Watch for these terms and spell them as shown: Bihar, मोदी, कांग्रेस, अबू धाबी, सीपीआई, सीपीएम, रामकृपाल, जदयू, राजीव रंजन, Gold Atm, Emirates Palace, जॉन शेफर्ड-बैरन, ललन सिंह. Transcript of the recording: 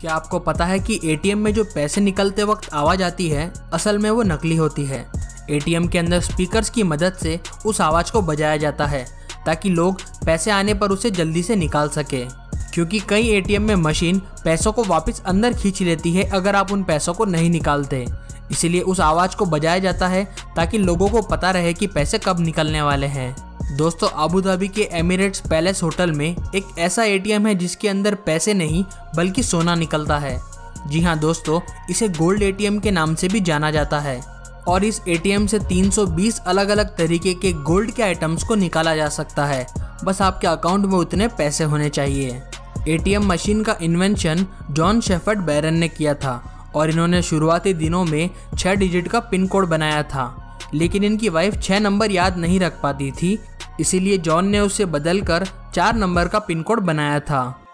क्या आपको पता है कि एटीएम में जो पैसे निकलते वक्त आवाज़ आती है असल में वो नकली होती है। एटीएम के अंदर स्पीकर्स की मदद से उस आवाज़ को बजाया जाता है ताकि लोग पैसे आने पर उसे जल्दी से निकाल सके, क्योंकि कई एटीएम में मशीन पैसों को वापस अंदर खींच लेती है अगर आप उन पैसों को नहीं निकालते। इसीलिए उस आवाज़ को बजाया जाता है ताकि लोगों को पता रहे कि पैसे कब निकलने वाले हैं। दोस्तों, अबू धाबी के एमिरेट्स पैलेस होटल में एक ऐसा एटीएम है जिसके अंदर पैसे नहीं बल्कि सोना निकलता है। जी हाँ दोस्तों, इसे गोल्ड एटीएम के नाम से भी जाना जाता है और इस एटीएम से 320 अलग अलग तरीके के गोल्ड के आइटम्स को निकाला जा सकता है, बस आपके अकाउंट में उतने पैसे होने चाहिए। एटीएम मशीन का इन्वेंशन जॉन शेफर्ड-बैरन ने किया था और इन्होंने शुरुआती दिनों में 6 डिजिट का पिन कोड बनाया था, लेकिन इनकी वाइफ 6 नंबर याद नहीं रख पाती थी, इसीलिए जॉन ने उसे बदलकर 4 नंबर का पिन कोड बनाया था।